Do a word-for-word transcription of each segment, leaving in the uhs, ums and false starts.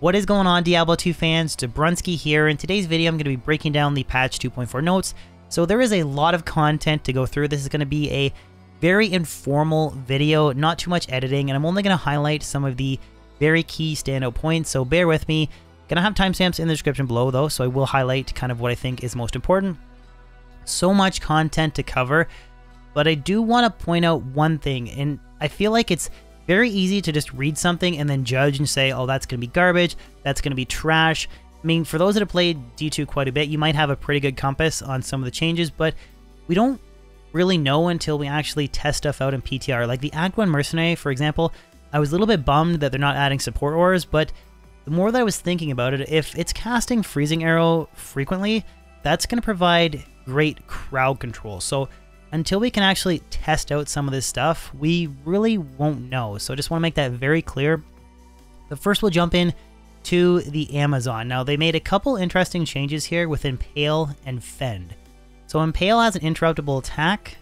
What is going on, Diablo two fans? Dobrunsky here. In today's video, I'm going to be breaking down the patch two point four notes. So there is a lot of content to go through. This is going to be a very informal video, not too much editing, and I'm only going to highlight some of the very key standout points, so bear with me. Gonna have timestamps in the description below though, so I will highlight kind of what I think is most important. So much content to cover, but I do want to point out one thing, and I feel like it's very easy to just read something and then judge and say, oh, that's going to be garbage, that's going to be trash. I mean, for those that have played D two quite a bit, you might have a pretty good compass on some of the changes, but we don't really know until we actually test stuff out in P T R. Like the Act one Mercenary, for example, I was a little bit bummed that they're not adding support auras, but the more that I was thinking about it, if it's casting Freezing Arrow frequently, that's going to provide great crowd control. So until we can actually test out some of this stuff, we really won't know. So I just want to make that very clear. But first we'll jump in to the Amazon. Now they made a couple interesting changes here with Impale and Fend. So Impale has an interruptible attack,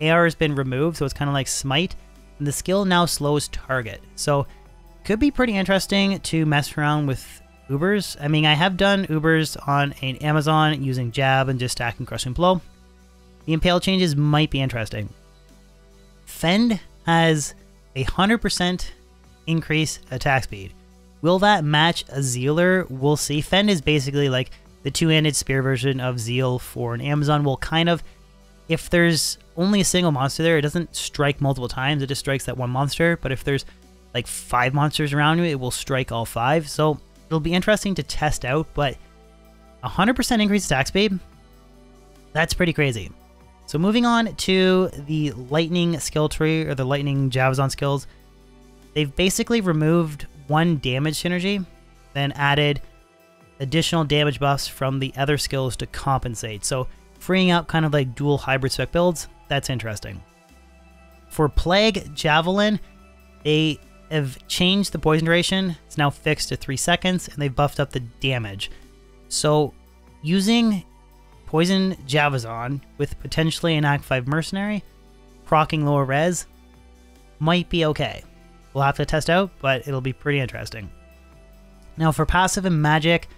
A R has been removed, so it's kind of like Smite, and the skill now slows target. So could be pretty interesting to mess around with Ubers. I mean, I have done Ubers on an Amazon using Jab and just stacking Crushing Blow. The Impale changes might be interesting. Fend has a one hundred percent increase attack speed. Will that match a Zealer? We'll see. Fend is basically like the two-handed spear version of Zeal for an Amazon. Will kind of, if there's only a single monster there, it doesn't strike multiple times, it just strikes that one monster. But if there's like five monsters around you, it will strike all five. So it'll be interesting to test out, but one hundred percent increased attack speed? That's pretty crazy. So moving on to the lightning skill tree, or the lightning Javazon skills, they've basically removed one damage synergy, then added additional damage buffs from the other skills to compensate. So freeing up kind of like dual hybrid spec builds, that's interesting. For Plague Javelin, they have changed the poison duration. It's now fixed to three seconds, and they've buffed up the damage. So using Poison Javazon with potentially an Act five Mercenary, proccing lower res, might be okay. We'll have to test out, but it'll be pretty interesting. Now for passive and magic,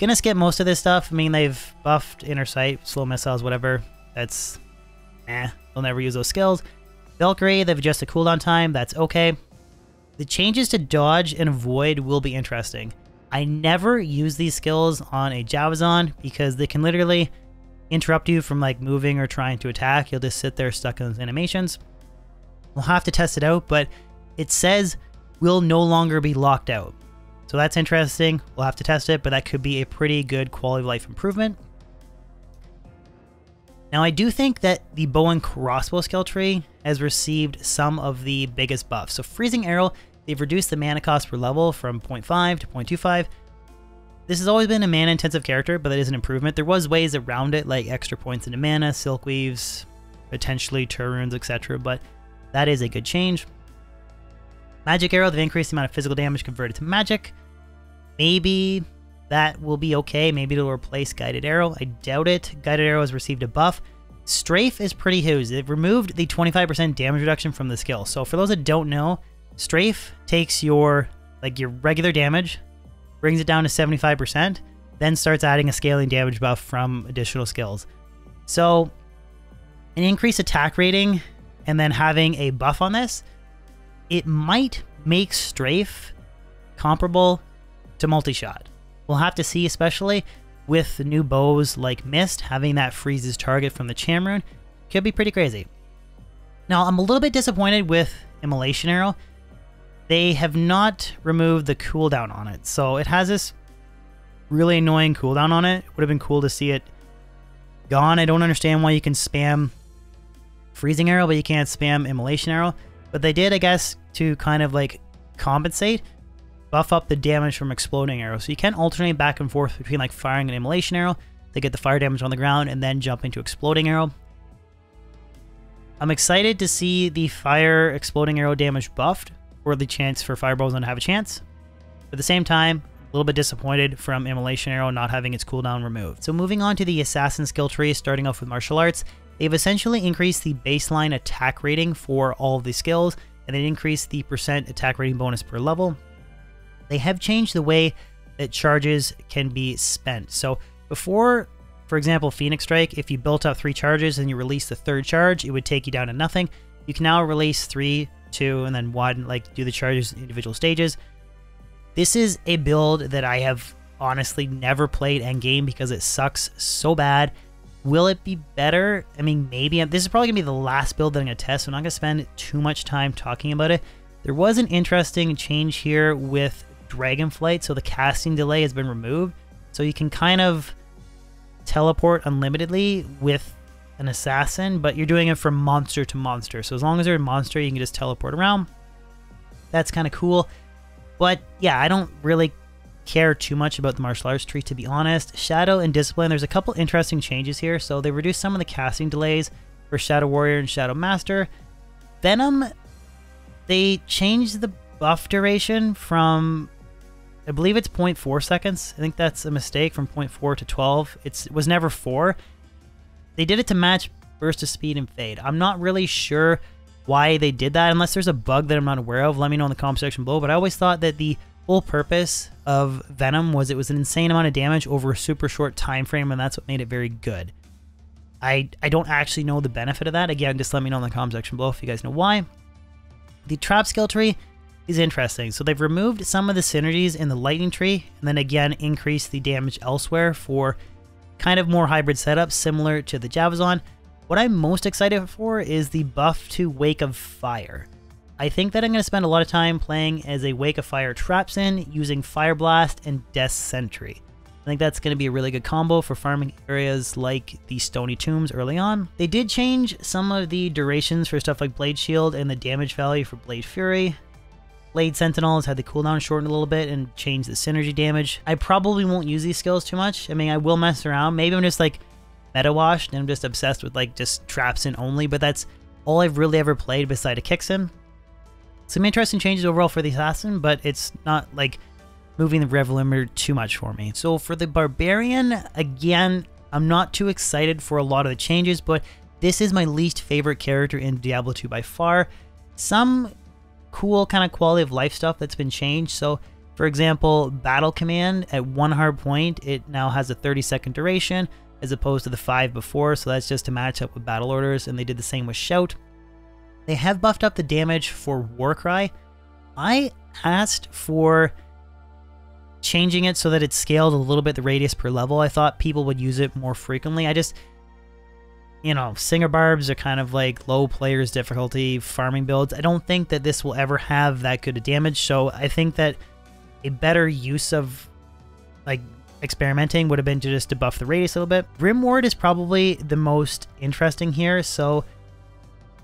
gonna skip most of this stuff. I mean, they've buffed Inner Sight, slow missiles, whatever. That's, eh, they'll never use those skills. Valkyrie, they've adjusted cooldown time, that's okay. The changes to dodge and avoid will be interesting. I never use these skills on a Javazon because they can literally interrupt you from like moving or trying to attack. You'll just sit there stuck in those animations. We'll have to test it out, but it says we'll no longer be locked out. So that's interesting. We'll have to test it, but that could be a pretty good quality of life improvement. Now I do think that the bow and crossbow skill tree has received some of the biggest buffs. So Freezing Arrow, they've reduced the mana cost per level from zero point five to zero point two five. This has always been a mana intensive character, but that is an improvement. There was ways around it, like extra points into mana, silk weaves, potentially Turunes, et cetera, but that is a good change. Magic Arrow, they've increased the amount of physical damage converted to magic. Maybe that will be okay. Maybe it'll replace Guided Arrow. I doubt it. Guided Arrow has received a buff. Strafe is pretty huge. They've removed the twenty-five percent damage reduction from the skill. So for those that don't know, Strafe takes your like your regular damage, brings it down to seventy-five percent, then starts adding a scaling damage buff from additional skills. So an increased attack rating and then having a buff on this, it might make Strafe comparable to multi-shot. We'll have to see, especially with the new bows like Mist, having that freezes target from the Cham Rune could be pretty crazy. Now I'm a little bit disappointed with Immolation Arrow. They have not removed the cooldown on it, so it has this really annoying cooldown on it. It would have been cool to see it gone. I don't understand why you can spam Freezing Arrow, but you can't spam Immolation Arrow. But they did, I guess, to kind of like compensate, buff up the damage from Exploding Arrow. So you can alternate back and forth between like firing an Immolation Arrow to get the fire damage on the ground and then jump into Exploding Arrow. I'm excited to see the Fire Exploding Arrow damage buffed, or the chance for fireballs not to have a chance. But at the same time, a little bit disappointed from Immolation Arrow not having its cooldown removed. So moving on to the Assassin skill tree, starting off with martial arts, they've essentially increased the baseline attack rating for all of the skills, and then increased the percent attack rating bonus per level. they have changed the way that charges can be spent. So before, for example, Phoenix Strike, if you built up three charges and you release the third charge, it would take you down to nothing. You can now release three, two, and then widen, like do the charges in individual stages. This is a build that I have honestly never played endgame because it sucks so bad. Will it be better? I mean, maybe. This is probably going to be the last build that I'm going to test, so I'm not going to spend too much time talking about it. There was an interesting change here with Dragonflight, so the casting delay has been removed. So you can kind of teleport unlimitedly with an assassin, but you're doing it from monster to monster. So as long as they're a monster, you can just teleport around. That's kind of cool. But yeah, I don't really care too much about the martial arts tree, to be honest. Shadow and Discipline, there's a couple interesting changes here. So they reduced some of the casting delays for Shadow Warrior and Shadow Master. Venom, they changed the buff duration from, I believe it's zero point four seconds. I think that's a mistake, from zero point four to twelve. It's, it was never four. They did it to match burst of speed and fade. I'm not really sure why they did that, unless there's a bug that I'm not aware of. Let me know in the comment section below. But I always thought that the full purpose of Venom was it was an insane amount of damage over a super short time frame, and that's what made it very good. I, I don't actually know the benefit of that. Again, just let me know in the comment section below if you guys know why. The trap skill tree is interesting. So they've removed some of the synergies in the lightning tree, and then again increased the damage elsewhere for kind of more hybrid setup similar to the Javazon. What I'm most excited for is the buff to Wake of Fire. I think that I'm going to spend a lot of time playing as a Wake of Fire Trapsin using Fire Blast and Death Sentry. I think that's going to be a really good combo for farming areas like the Stony Tombs early on. They did change some of the durations for stuff like Blade Shield and the damage value for Blade Fury. Blade Sentinels had the cooldown shortened a little bit and changed the synergy damage. I probably won't use these skills too much. I mean, I will mess around. Maybe I'm just like meta washed and I'm just obsessed with like just Trapsin only, but that's all I've really ever played beside a Kixin. Some interesting changes overall for the Assassin, but it's not like moving the rev limiter too much for me. So for the Barbarian, again, I'm not too excited for a lot of the changes, but this is my least favorite character in Diablo two by far. Some cool kind of quality of life stuff that's been changed. So for example, Battle Command at one hard point, it now has a thirty second duration as opposed to the five before. So that's just to match up with Battle Orders, and they did the same with Shout. They have buffed up the damage for Warcry. I asked for changing it so that it scaled a little bit the radius per level. I thought people would use it more frequently. I just, you know, Singer Barbs are kind of like low players difficulty farming builds. I don't think that this will ever have that good a damage. So I think that a better use of like experimenting would have been to just debuff the radius a little bit. Grim Ward is probably the most interesting here. So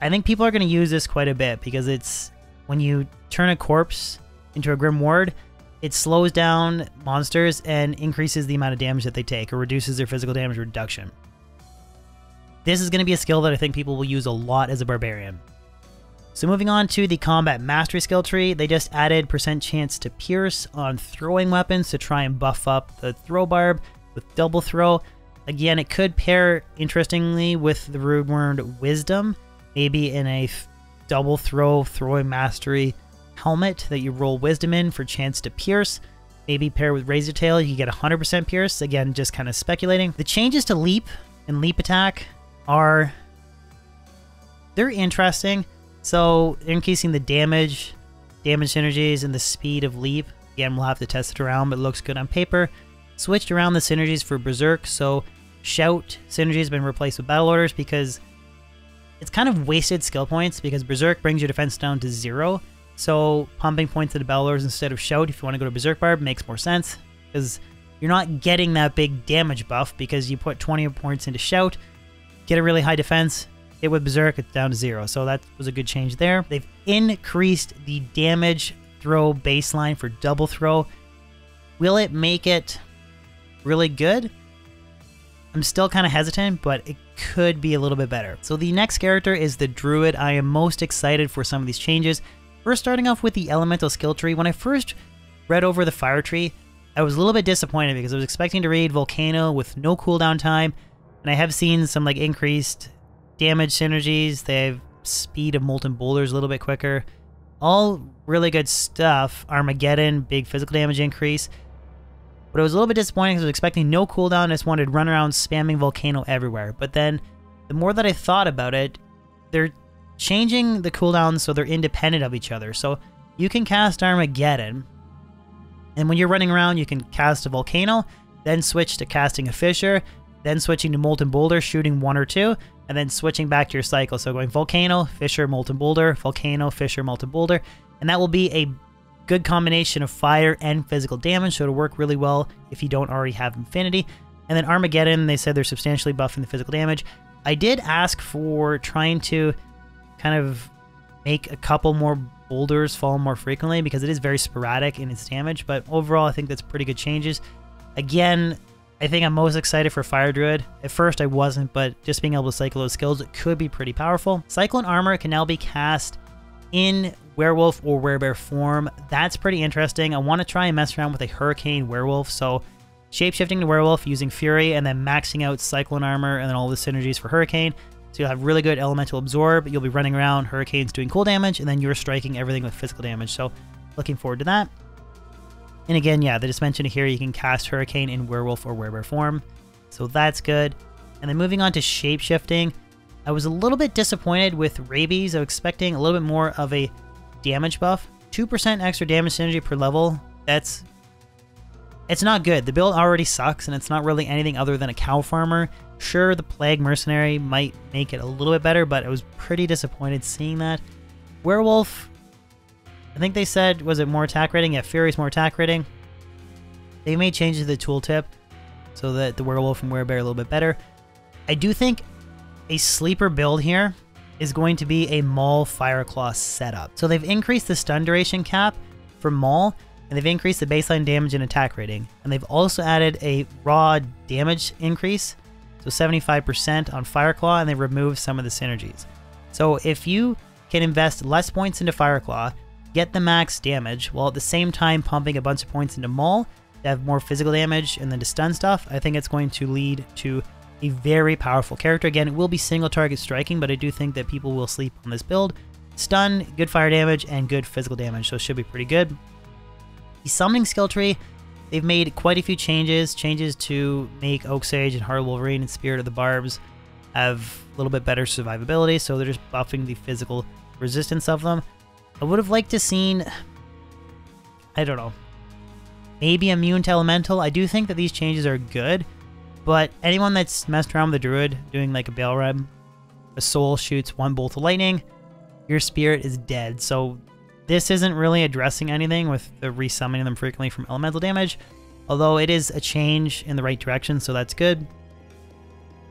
I think people are going to use this quite a bit because it's, when you turn a corpse into a Grim Ward, it slows down monsters and increases the amount of damage that they take, or reduces their physical damage reduction. This is going to be a skill that I think people will use a lot as a Barbarian. So moving on to the Combat Mastery skill tree, they just added percent chance to pierce on throwing weapons to try and buff up the throw barb with Double Throw. Again, it could pair interestingly with the rumored Wisdom, maybe in a Double Throw throwing mastery helmet that you roll Wisdom in for chance to pierce. Maybe pair with Razor Tail, you get one hundred percent pierce. Again, just kind of speculating. The changes to leap and leap attack are, they're interesting. So increasing the damage, damage synergies, and the speed of leap. Again, we'll have to test it around, but it looks good on paper. Switched around the synergies for Berserk. So Shout synergy has been replaced with Battle Orders because it's kind of wasted skill points, because Berserk brings your defense down to zero. So pumping points into Battle Orders instead of Shout if you want to go to Berserk Barb makes more sense, because you're not getting that big damage buff because you put twenty points into Shout, get a really high defense, hit with Berserk, it's down to zero. So that was a good change there. They've increased the damage throw baseline for Double Throw. Will it make it really good? I'm still kind of hesitant, but it could be a little bit better. So the next character is the Druid. I am most excited for some of these changes. First, starting off with the Elemental skill tree. When I first read over the Fire tree, I was a little bit disappointed because I was expecting to read Volcano with no cooldown time, and I have seen some like increased damage synergies. They have speed of Molten Boulders a little bit quicker, All really good stuff. Armageddon, big physical damage increase. But it was a little bit disappointing because I was expecting no cooldown and just wanted run around spamming Volcano everywhere. But then the more that I thought about it, they're changing the cooldowns so they're independent of each other. So you can cast Armageddon, and when you're running around, you can cast a Volcano, then switch to casting a Fissure, then switching to Molten Boulder, shooting one or two, and then switching back to your cycle. So going Volcano, Fissure, Molten Boulder, Volcano, Fissure, Molten Boulder, and that will be a good combination of fire and physical damage, so it'll work really well if you don't already have Infinity. And then Armageddon, they said they're substantially buffing the physical damage. I did ask for trying to kind of make a couple more boulders fall more frequently because it is very sporadic in its damage, but overall I think that's pretty good changes. Again, I think I'm most excited for Fire Druid. At first I wasn't, but just being able to cycle those skills, it could be pretty powerful. Cyclone Armor can now be cast in Werewolf or Werebear form. That's pretty interesting. I want to try and mess around with a Hurricane Werewolf, so shapeshifting to Werewolf using Fury and then maxing out Cyclone Armor and then all the synergies for Hurricane. So you'll have really good Elemental Absorb, you'll be running around, Hurricane's doing cool damage, and then you're striking everything with physical damage. So looking forward to that. And again, yeah, they just mentioned here you can cast Hurricane in Werewolf or Werebear form. So that's good. And then moving on to shapeshifting, I was a little bit disappointed with Rabies. I was expecting a little bit more of a damage buff. two percent extra damage synergy per level. That's... It's not good. The build already sucks, and it's not really anything other than a cow farmer. Sure, the Plague Mercenary might make it a little bit better, but I was pretty disappointed seeing that. Werewolf, I think they said, was it more attack rating? Yeah, Fury's more attack rating. They made changes to the tooltip so that the Werewolf and Werebear are a little bit better. I do think a sleeper build here is going to be a Maul Fireclaw setup. So they've increased the stun duration cap for Maul, and they've increased the baseline damage and attack rating. And they've also added a raw damage increase, so seventy-five percent on Fireclaw, and they removed some of the synergies. So if you can invest less points into Fireclaw, get the max damage, while at the same time pumping a bunch of points into Maul to have more physical damage and then to stun stuff, I think it's going to lead to a very powerful character. Again, it will be single target striking, but I do think that people will sleep on this build. Stun, good fire damage, and good physical damage, so it should be pretty good. The Summoning skill tree, they've made quite a few changes. Changes to make Oak Sage and Hard Wolverine and Spirit of the Barbs have a little bit better survivability, so they're just buffing the physical resistance of them. I would have liked to seen, I don't know, maybe immune to Elemental. I do think that these changes are good, but anyone that's messed around with the Druid, doing like a Bale Reb, a soul shoots one bolt of lightning, your spirit is dead. So this isn't really addressing anything with the resummoning them frequently from elemental damage, although it is a change in the right direction, so that's good.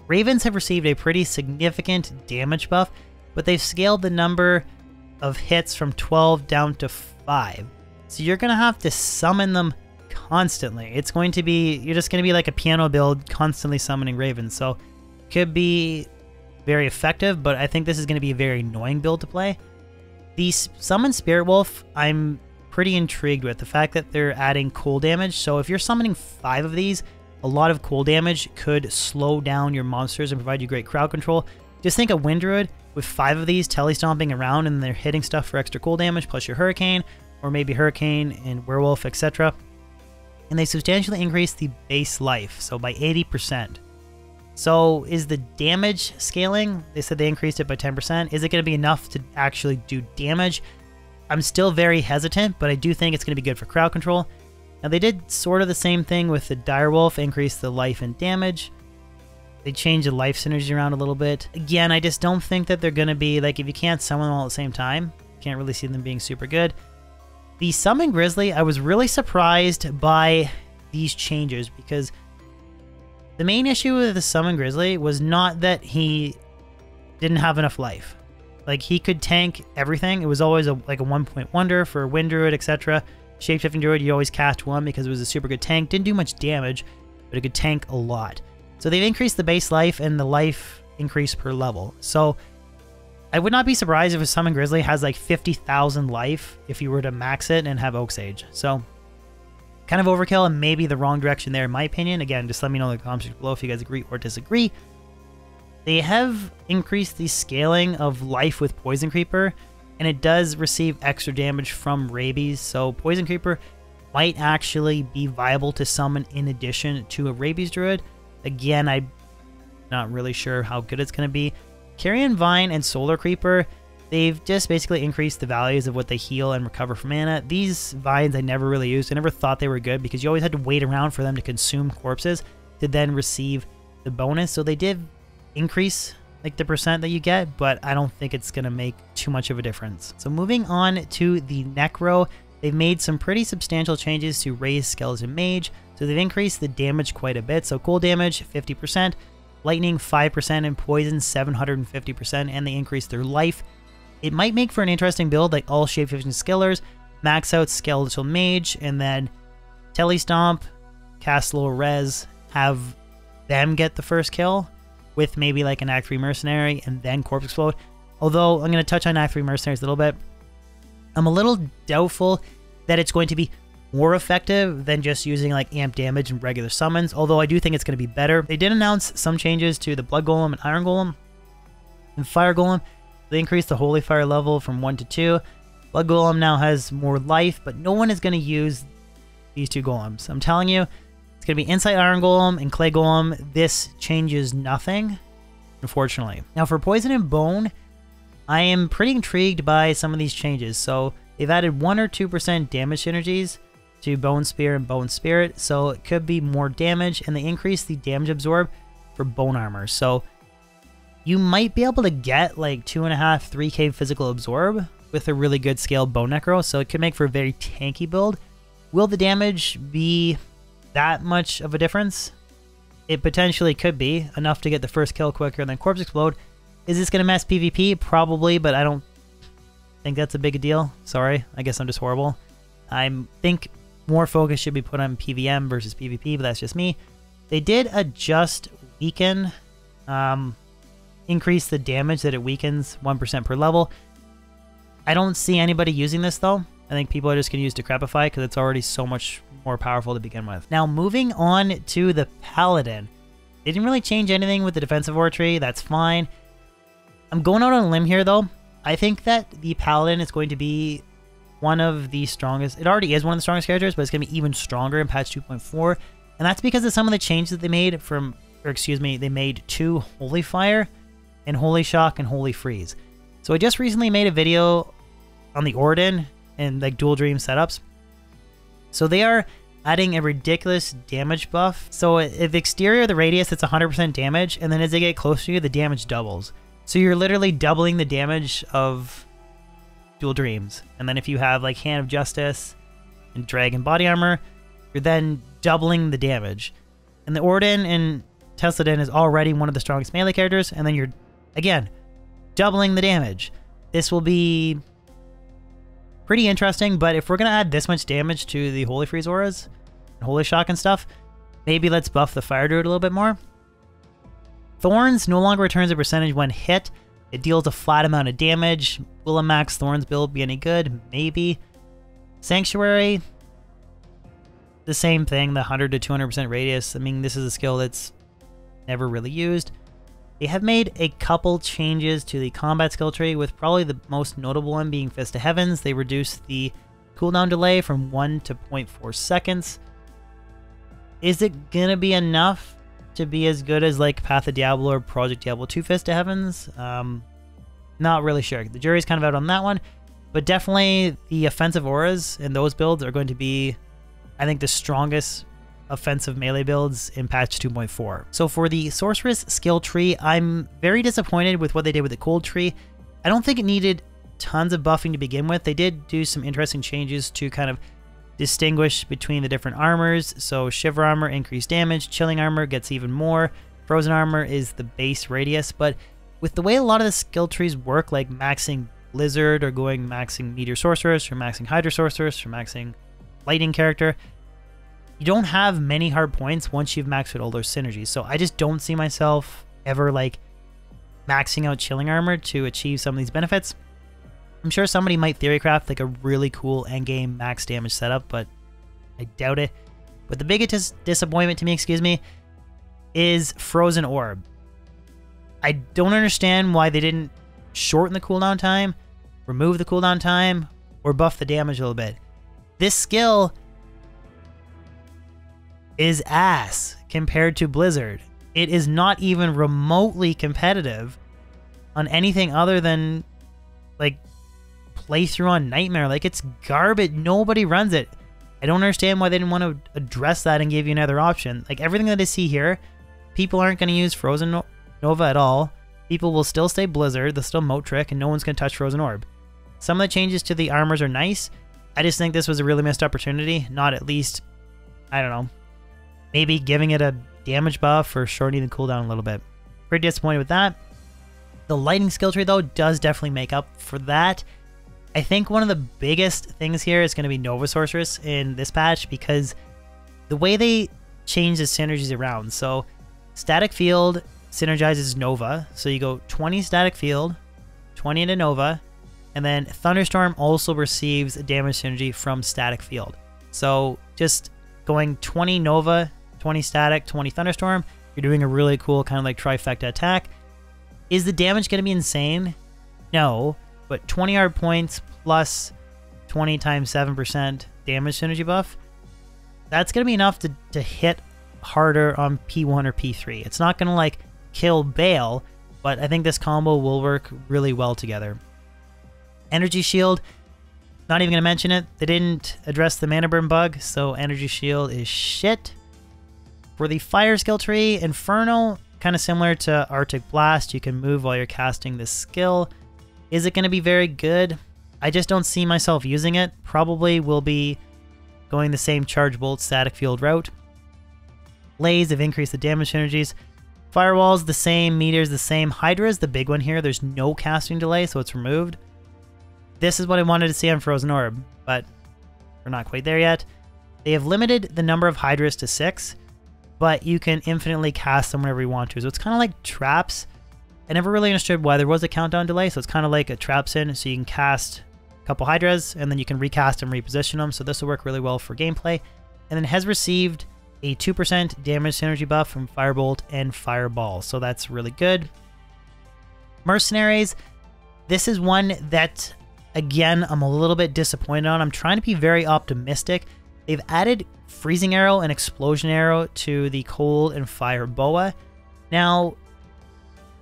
Ravens have received a pretty significant damage buff, but they've scaled the number of hits from twelve down to five. So you're going to have to summon them constantly. It's going to be, you're just going to be like a piano build constantly summoning Ravens. So it could be very effective, but I think this is going to be a very annoying build to play. The Summon Spirit Wolf, I'm pretty intrigued with the fact that they're adding cool damage. So if you're summoning five of these, a lot of cool damage could slow down your monsters and provide you great crowd control. Just think a Wind Druid with five of these tele-stomping around and they're hitting stuff for extra cool damage plus your Hurricane, or maybe Hurricane and Werewolf, et cetera. And they substantially increase the base life, so by eighty percent. So is the damage scaling? They said they increased it by ten percent. Is it going to be enough to actually do damage? I'm still very hesitant, but I do think it's going to be good for crowd control. Now they did sort of the same thing with the Direwolf, increase the life and damage. They changed the life synergy around a little bit. Again, I just don't think that they're going to be, like, if you can't summon them all at the same time, you can't really see them being super good. The Summon Grizzly, I was really surprised by these changes because the main issue with the Summon Grizzly was not that he didn't have enough life. Like, he could tank everything. It was always a, like a one-point wonder for Wind Druid, et cetera. Shapeshifting Druid, you always cast one because it was a super good tank. Didn't do much damage, but it could tank a lot. So they've increased the base life and the life increase per level. So I would not be surprised if a Summon Grizzly has like fifty thousand life if you were to max it and have Oak Sage. So kind of overkill and maybe the wrong direction there in my opinion. Again, just let me know in the comments below if you guys agree or disagree. They have increased the scaling of life with Poison Creeper. and it does receive extra damage from Rabies, so Poison Creeper might actually be viable to summon in addition to a Rabies Druid. Again, I'm not really sure how good it's going to be. Carrion Vine and Solar Creeper, they've just basically increased the values of what they heal and recover from mana. These vines I never really used. I never thought they were good because you always had to wait around for them to consume corpses to then receive the bonus. So they did increase like the percent that you get, but I don't think it's going to make too much of a difference. So moving on to the Necro, they've made some pretty substantial changes to Raised Skeleton Mage. So they've increased the damage quite a bit. So cold damage, fifty percent, lightning, five percent, and poison, seven hundred fifty percent, and they increased their life. It might make for an interesting build, like all shapeshifting skillers, max out Skeletal Mage, and then Tele Stomp, cast low res, have them get the first kill with maybe like an Act three Mercenary, and then Corpse Explode. Although, I'm going to touch on Act three Mercenaries a little bit. I'm a little doubtful that it's going to be more effective than just using like amp damage and regular summons, although I do think it's going to be better. They did announce some changes to the Blood Golem and Iron Golem and Fire Golem. They increased the Holy Fire level from one to two. Blood Golem now has more life, but no one is going to use these two golems. I'm telling you, it's going to be Insight Iron Golem and Clay Golem. This changes nothing, unfortunately. Now for Poison and Bone, I am pretty intrigued by some of these changes. So they've added one or two percent damage synergies to Bone Spear and Bone Spirit, so it could be more damage, and they increased the damage absorb for Bone Armor. So you might be able to get like two and a half, three K physical absorb with a really good scaled Bone Necro, so it could make for a very tanky build. Will the damage be that much of a difference? It potentially could be enough to get the first kill quicker than Corpse Explode. Is this going to mess PvP? Probably, but I don't think that's a big deal. Sorry, I guess I'm just horrible. I think more focus should be put on P V M versus PvP, but that's just me. They did adjust Weaken. Um... Increase the damage that it weakens, one percent per level. I don't see anybody using this though. I think people are just going to use Decrepify because it's already so much more powerful to begin with. Now moving on to the Paladin. They didn't really change anything with the Defensive Oratory, that's fine. I'm going out on a limb here though. I think that the Paladin is going to be one of the strongest. It already is one of the strongest characters, but it's going to be even stronger in patch two point four. And that's because of some of the changes that they made from, or excuse me, they made to Holy Fire and Holy Shock and Holy Freeze. So I just recently made a video on the Ordin and like Dual Dream setups. So they are adding a ridiculous damage buff. So if exterior of the radius, it's one hundred percent damage, and then as they get closer to you, the damage doubles. So you're literally doubling the damage of Dual Dreams. And then if you have like Hand of Justice and Dragon Body Armor, you're then doubling the damage. And the Ordin and Tesladin is already one of the strongest melee characters, and then you're again, doubling the damage. This will be pretty interesting, but if we're going to add this much damage to the Holy Freeze auras, and Holy Shock and stuff, maybe let's buff the Fire Druid a little bit more. Thorns no longer returns a percentage when hit. It deals a flat amount of damage. Will a max Thorns build be any good? Maybe. Sanctuary, the same thing, the one hundred to two hundred percent radius. I mean, this is a skill that's never really used. They have made a couple changes to the combat skill tree, with probably the most notable one being Fist of Heavens. They reduced the cooldown delay from one to zero point four seconds. Is it going to be enough to be as good as like Path of Diablo or Project Diablo two Fist of Heavens? Um, not really sure. The jury's kind of out on that one, but definitely the offensive auras and those builds are going to be, I think, the strongest offensive melee builds in patch two point four. So for the Sorceress skill tree, I'm very disappointed with what they did with the cold tree. I don't think it needed tons of buffing to begin with. They did do some interesting changes to kind of distinguish between the different armors. So Shiver Armor, increased damage. Chilling Armor gets even more. Frozen Armor is the base radius. But with the way a lot of the skill trees work, like maxing Blizzard or going maxing Meteor Sorceress or maxing Hydra Sorceress or maxing Lightning character, you don't have many hard points once you've maxed out all those synergies. So I just don't see myself ever like maxing out Chilling Armor to achieve some of these benefits. I'm sure somebody might theorycraft like a really cool endgame max damage setup, but I doubt it. But the biggest disappointment to me, excuse me, is Frozen Orb. I don't understand why they didn't shorten the cooldown time remove the cooldown time or buff the damage a little bit. This skill is ass compared to Blizzard. It is not even remotely competitive on anything other than like playthrough on Nightmare. Like, it's garbage. Nobody runs it. I don't understand why they didn't want to address that and give you another option. Like, everything that I see here, people aren't going to use Frozen Nova at all. People will still stay Blizzard. They'll still Moat Trick, and no one's going to touch Frozen Orb. Some of the changes to the armors are nice. I just think this was a really missed opportunity. Not at least, I don't know, maybe giving it a damage buff or shortening the cooldown a little bit. Pretty disappointed with that. The lightning skill tree, though, does definitely make up for that. I think one of the biggest things here is going to be Nova Sorceress in this patch, because the way they change the synergies around. So Static Field synergizes Nova. So you go twenty Static Field, twenty into Nova, and then Thunderstorm also receives a damage synergy from Static Field. So just going twenty Nova, twenty Static, twenty Thunderstorm, you're doing a really cool kind of like trifecta attack. Is the damage going to be insane? No, but twenty hard points plus twenty times seven percent damage synergy buff, that's going to be enough to, to hit harder on P one or P three. It's not going to like kill Bale, but I think this combo will work really well together. Energy Shield, not even going to mention it. They didn't address the mana burn bug, so Energy Shield is shit. For the fire skill tree, Inferno, kind of similar to Arctic Blast. You can move while you're casting this skill. Is it going to be very good? I just don't see myself using it. Probably will be going the same Charge Bolt Static Field route. Lays have increased the damage synergies. Firewalls, the same. Meteors, the same. Hydra is the big one here. There's no casting delay, so it's removed. This is what I wanted to see on Frozen Orb, but we're not quite there yet. They have limited the number of Hydras to six, but you can infinitely cast them whenever you want to. So it's kind of like traps. I never really understood why there was a countdown delay, so it's kind of like a Traps In, so you can cast a couple Hydras, and then you can recast and reposition them, so this will work really well for gameplay. And then has received a two percent damage synergy buff from Firebolt and Fireball, so that's really good. Mercenaries, this is one that, again, I'm a little bit disappointed on. I'm trying to be very optimistic. They've added Freezing Arrow and Explosion Arrow to the Cold and Fire Boa. Now,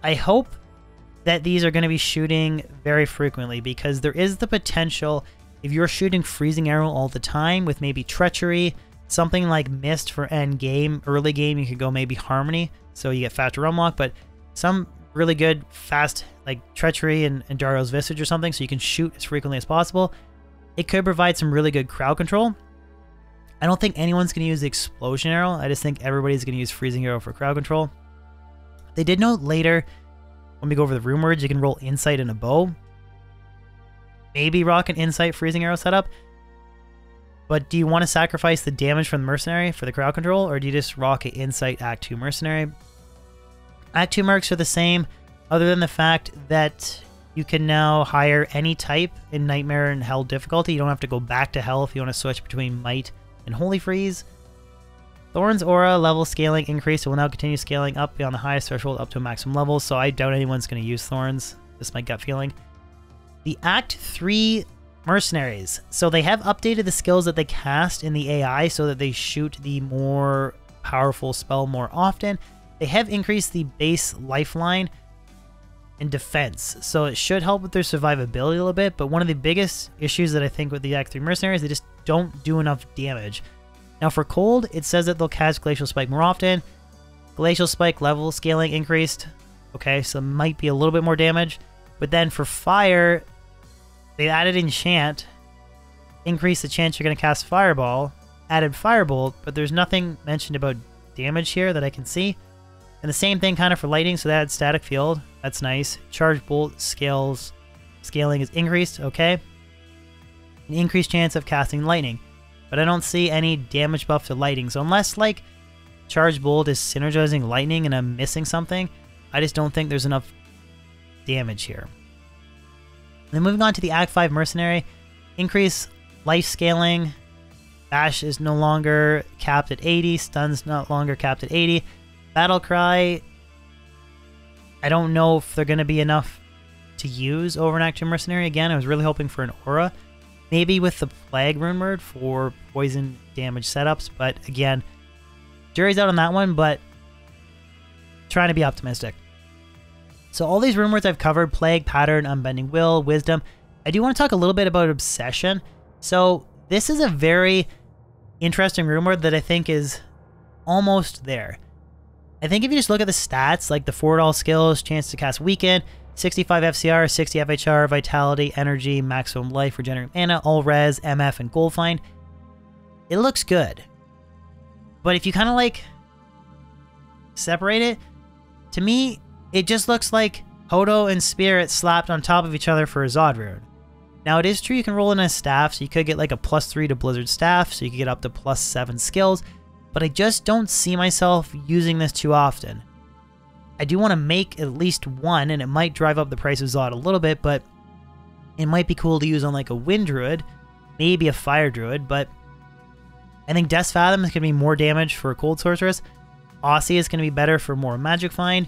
I hope that these are going to be shooting very frequently, because there is the potential, if you're shooting Freezing Arrow all the time with maybe Treachery, something like Mist for end game, early game, you could go maybe Harmony, so you get faster unlock, but some really good fast like Treachery and, and Dario's Visage or something, so you can shoot as frequently as possible. It could provide some really good crowd control. I don't think anyone's going to use the Explosion Arrow. I just think everybody's going to use Freezing Arrow for crowd control. They did note later, when we go over the room words, you can roll Insight and a bow. Maybe rock an Insight Freezing Arrow setup. But do you want to sacrifice the damage from the Mercenary for the crowd control, or do you just rock an Insight Act two Mercenary? Act two mercs are the same, other than the fact that you can now hire any type in Nightmare and Hell difficulty. You don't have to go back to Hell if you want to switch between Might and Holy Freeze. Thorn's Aura level scaling increase. It will now continue scaling up beyond the highest threshold up to a maximum level, so I doubt anyone's going to use Thorns. This is my gut feeling. The Act three Mercenaries. So they have updated the skills that they cast in the A I so that they shoot the more powerful spell more often. They have increased the base lifeline and defense, so it should help with their survivability a little bit, but one of the biggest issues that I think with the Act three Mercenaries, they just don't do enough damage. Now for Cold, it says that they'll cast Glacial Spike more often. Glacial Spike level scaling increased. Okay, so might be a little bit more damage. But then for Fire, they added Enchant. Increased the chance you're going to cast Fireball. Added Firebolt, but there's nothing mentioned about damage here that I can see. And the same thing kind of for Lightning, so they added Static Field. That's nice. Charge Bolt scales. Scaling is increased. Okay. An increased chance of casting Lightning. But I don't see any damage buff to Lightning. So unless, like, Charge Bolt is synergizing Lightning and I'm missing something, I just don't think there's enough damage here. And then moving on to the Act five Mercenary. Increase life scaling. Bash is no longer capped at eighty. Stun's no longer capped at eighty. Battle Cry, I don't know if they're going to be enough to use over an active mercenary. Again, I was really hoping for an aura, maybe with the plague rune word for poison damage setups, but again, jury's out on that one, but trying to be optimistic. So all these rune words I've covered: plague, pattern, unbending will, wisdom. I do want to talk a little bit about obsession. So this is a very interesting rune word that I think is almost there. I think if you just look at the stats, like the forward all skills, chance to cast weaken, sixty-five F C R, sixty F H R, vitality, energy, maximum life, regenerate mana, all res, M F, and gold find, it looks good. But if you kind of like separate it, to me, it just looks like Hodo and Spirit slapped on top of each other for a Zod rune. Now it is true you can roll in a staff, so you could get like a plus three to Blizzard staff, so you could get up to plus seven skills, but I just don't see myself using this too often. I do want to make at least one, and it might drive up the price of Zod a little bit, but it might be cool to use on like a Wind Druid, maybe a Fire Druid, but I think Death's Fathom is going to be more damage for a Cold Sorceress. Aussie is going to be better for more Magic Find.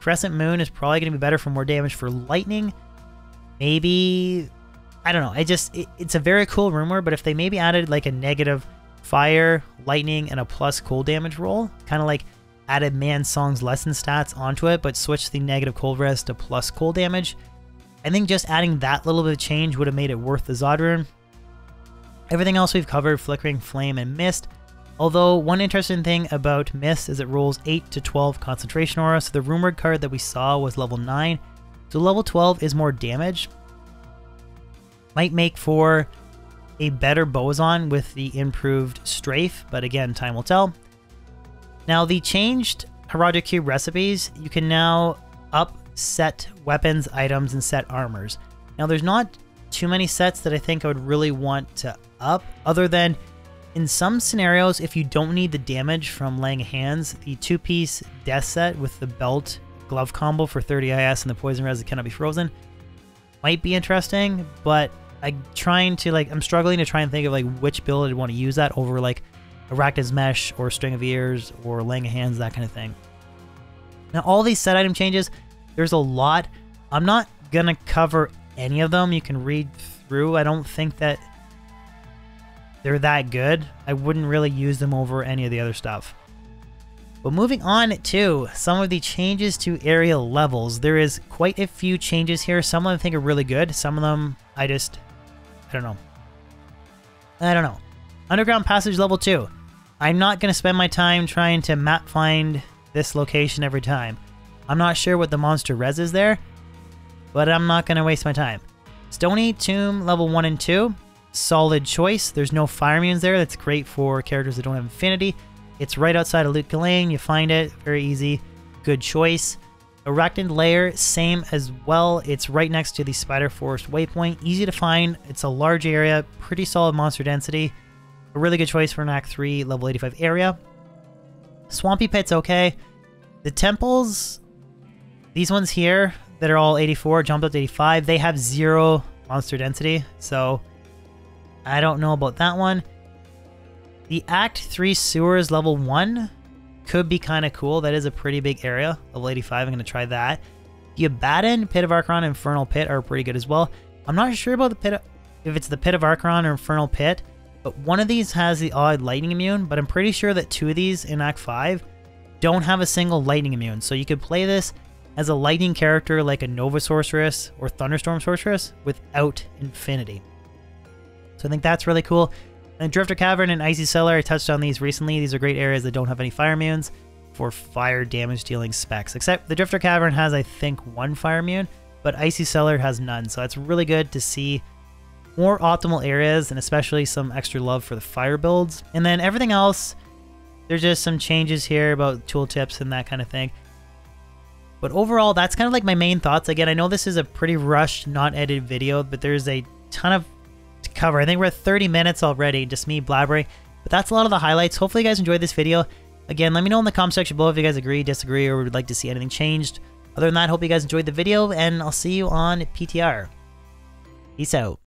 Crescent Moon is probably going to be better for more damage for Lightning. Maybe, I don't know, I just, it, it's a very cool rune word, but if they maybe added like a negative Fire, Lightning, and a plus cold damage roll, kind of like added Mansong's lesson stats onto it, but switched the negative cold res to plus cold damage. I think just adding that little bit of change would have made it worth the Zod rune. Everything else we've covered: Flickering, Flame, and Mist. Although one interesting thing about Mist is it rolls eight to twelve concentration aura, so the rune word card that we saw was level nine, so level twelve is more damage. Might make for a better Boazon with the improved Strafe, but again, time will tell. Now the changed Heraldic Cube recipes, you can now up set weapons, items, and set armors. Now there's not too many sets that I think I would really want to up, other than in some scenarios if you don't need the damage from laying hands, the two-piece death set with the belt glove combo for thirty I S and the poison res that cannot be frozen might be interesting, but I'm trying to like, I'm struggling to try and think of like which build I'd want to use that over, like Arachnid's Mesh or String of Ears or Laying of Hands, that kind of thing. Now all these set item changes, there's a lot. I'm not gonna cover any of them. You can read through. I don't think that they're that good. I wouldn't really use them over any of the other stuff. But moving on to some of the changes to area levels, there is quite a few changes here. Some of them I think are really good. Some of them I just, I don't know. I don't know. Underground Passage level two. I'm not going to spend my time trying to map find this location every time. I'm not sure what the monster res is there, but I'm not going to waste my time. Stony Tomb level one and two. Solid choice. There's no fire mutants there. That's great for characters that don't have infinity. It's right outside of Loot Killing. You find it. Very easy. Good choice. Arachnid Lair, same as well. It's right next to the Spider Forest waypoint. Easy to find. It's a large area. Pretty solid monster density. A really good choice for an Act three level eighty-five area. Swampy Pit's okay. The temples, these ones here that are all eighty-four, jumped up to eighty-five, they have zero monster density, so I don't know about that one. The Act three sewers level one could be kind of cool. That is a pretty big area. Level eighty-five, I'm going to try that. The Abaddon, Pit of Archeron, Infernal Pit are pretty good as well. I'm not sure about the pit of, if it's the Pit of Archeron or Infernal Pit, but one of these has the odd lightning immune, but I'm pretty sure that two of these in Act five don't have a single lightning immune. So you could play this as a lightning character like a Nova Sorceress or Thunderstorm Sorceress without infinity. So I think that's really cool. And Drifter Cavern and Icy Cellar, I touched on these recently. These are great areas that don't have any fire immunes for fire damage dealing specs. Except the Drifter Cavern has, I think, one fire immune, but Icy Cellar has none. So that's really good to see more optimal areas, and especially some extra love for the fire builds. And then everything else, there's just some changes here about tooltips and that kind of thing. But overall, that's kind of like my main thoughts. Again, I know this is a pretty rushed, not edited video, but there's a ton of to cover. I think we're at thirty minutes already, just me blabbering. But that's a lot of the highlights. Hopefully you guys enjoyed this video. Again, let me know in the comment section below if you guys agree, disagree, or would like to see anything changed. Other than that, hope you guys enjoyed the video, and I'll see you on P T R. Peace out.